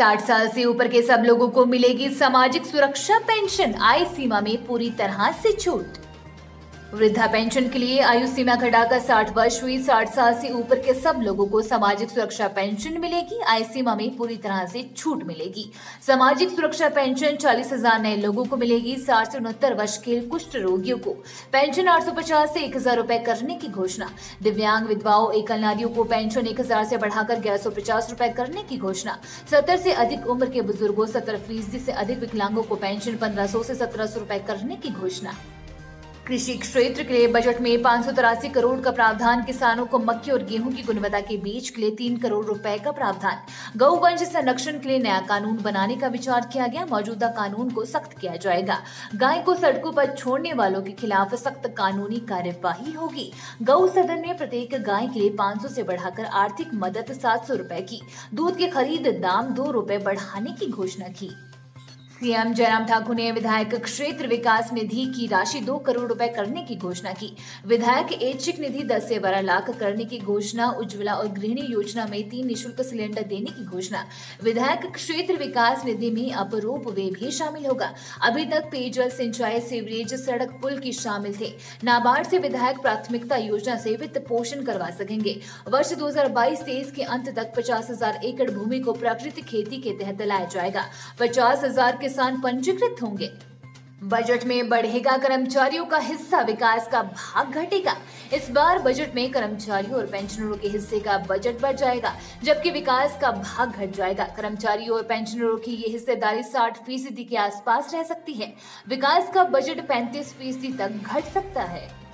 60 साल से ऊपर के सब लोगों को मिलेगी सामाजिक सुरक्षा पेंशन, आय सीमा में पूरी तरह से छूट। वृद्धा पेंशन के लिए आयु सीमा घटाकर 60 वर्ष हुई। 60 साल से ऊपर के सब लोगों को सामाजिक सुरक्षा पेंशन मिलेगी, आय सीमा में पूरी तरह से छूट मिलेगी। सामाजिक सुरक्षा पेंशन 40,000 नए लोगों को मिलेगी। 60 से 69 वर्ष के कुष्ठ रोगियों को पेंशन 850 से 1,000 रुपए करने की घोषणा। दिव्यांग, विधवाओं, एकल नारियों को पेंशन 1,000 से बढ़ाकर 1,150 रुपए करने की घोषणा। 70 से अधिक उम्र के बुजुर्गों, 70% से अधिक विकलांगों को पेंशन 1,500 से 1,700 रुपए करने की घोषणा। कृषि क्षेत्र के लिए बजट में 583 करोड़ का प्रावधान। किसानों को मक्के और गेहूं की गुणवत्ता के बीज के लिए 3 करोड़ रुपए का प्रावधान। गौवंश संरक्षण के लिए नया कानून बनाने का विचार किया गया। मौजूदा कानून को सख्त किया जाएगा। गाय को सड़कों पर छोड़ने वालों के खिलाफ सख्त कानूनी कार्यवाही होगी। गौ सदन में प्रत्येक गाय के लिए 500 से बढ़ाकर आर्थिक मदद 700 रुपए की। दूध के खरीद दाम 2 रुपए बढ़ाने की घोषणा की। सीएम जयराम ठाकुर ने विधायक क्षेत्र विकास निधि की राशि 2 करोड़ रुपए करने की घोषणा की। विधायक ऐच्छिक निधि 10 से 12 लाख करने की घोषणा। उज्ज्वला और गृहिणी योजना में 3 निःशुल्क सिलेंडर देने की घोषणा। विधायक क्षेत्र विकास निधि में अब रोप वे भी शामिल होगा। अभी तक पेयजल, सिंचाई, सीवरेज, सड़क, पुल की शामिल थे। नाबार्ड से विधायक प्राथमिकता योजना से वित्त पोषण करवा सकेंगे। वर्ष 2022-23 के अंत तक 50,000 एकड़ भूमि को प्राकृतिक खेती के तहत लाया जाएगा। 50,000 किसान पंजीकृत होंगे। बजट में बढ़ेगा कर्मचारियों का हिस्सा, विकास का भाग घटेगा। इस बार बजट में कर्मचारियों और पेंशनरों के हिस्से का बजट बढ़ जाएगा, जबकि विकास का भाग घट जाएगा। कर्मचारियों और पेंशनरों की ये हिस्सेदारी 60% के आसपास रह सकती है। विकास का बजट 35% तक घट सकता है।